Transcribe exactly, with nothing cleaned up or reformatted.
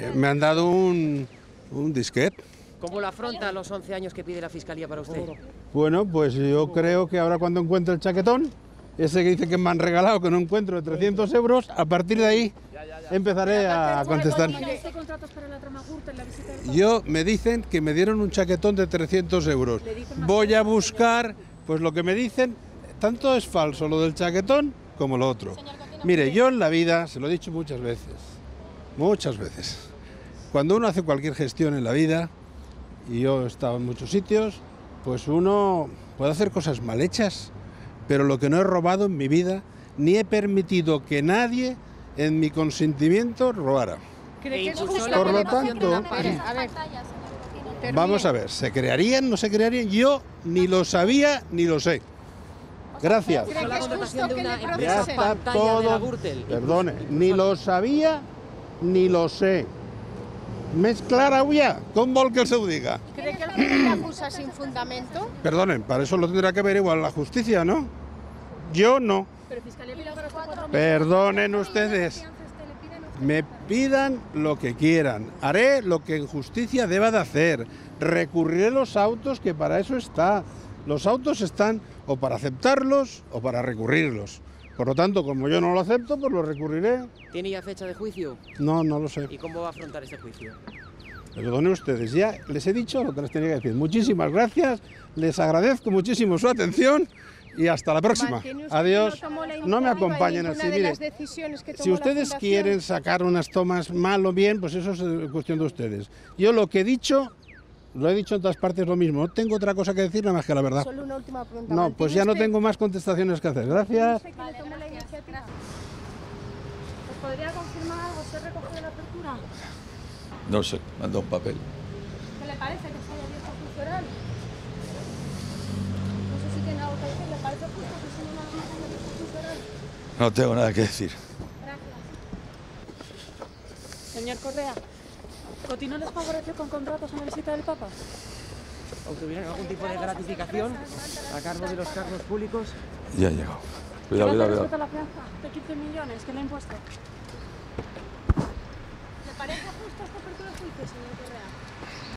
Eh, me han dado un, un disquete. ¿Cómo lo afronta los once años que pide la Fiscalía para usted? Bueno, pues yo creo que ahora cuando encuentre el chaquetón, ese que dice que me han regalado, que no encuentro, de trescientos euros, a partir de ahí empezaré a contestar. Yo, me dicen que me dieron un chaquetón de trescientos euros. Voy a buscar, pues lo que me dicen, tanto es falso lo del chaquetón como lo otro. Mire, yo en la vida, se lo he dicho muchas veces, muchas veces, cuando uno hace cualquier gestión en la vida, y yo he estado en muchos sitios, pues uno puede hacer cosas mal hechas, pero lo que no he robado en mi vida, ni he permitido que nadie, en mi consentimiento, robara. Por lo tanto, vamos a ver, ¿se crearían, no se crearían? Yo ni lo sabía ni lo sé. Gracias. Ya está todo, perdone, ni lo sabía ni lo sé. Més clara ya, ¿cómo vol que se ho diga? ¿Cree que lo acusa sin fundamento? Perdonen, para eso lo tendrá que ver igual la justicia, ¿no? Yo no. Pero Fiscalía pide cuatro. Perdonen ustedes, me pidan lo que quieran, haré lo que en justicia deba de hacer, recurriré los autos, que para eso está. Los autos están o para aceptarlos o para recurrirlos. Por lo tanto, como yo no lo acepto, pues lo recurriré. ¿Tiene ya fecha de juicio? No, no lo sé. ¿Y cómo va a afrontar ese juicio? Perdonen ustedes, ya les he dicho lo que les tenía que decir. Muchísimas gracias, les agradezco muchísimo su atención y hasta la próxima. Adiós. No me acompañen así, mire. Si ustedes quieren sacar unas tomas mal o bien, pues eso es cuestión de ustedes. Yo lo que he dicho, lo he dicho en todas partes lo mismo, no tengo otra cosa que decir nada más que la verdad. Solo una última pregunta. No, pues ya no tengo más contestaciones que hacer. Gracias. Vale, gracias. ¿Nos podría confirmar algo? ¿Se recogió la apertura? No sé, mandó un papel. ¿Qué le parece que se haya abierto funcional? No sé si tiene algo que decir, ¿le parece justo que se haya abierto funcional? No tengo nada que decir. Gracias. Señor Correa. ¿Cotino les favoreció con contratos en la visita del Papa? ¿Obtuvieron algún tipo de gratificación a cargo de los cargos públicos? Ya llegó. Cuidado, cuidado, cuidado. ¿Respecto a la fianza de quince millones que le ha impuesto? ¿Le parece justo esta apertura de juicio, señor Correa?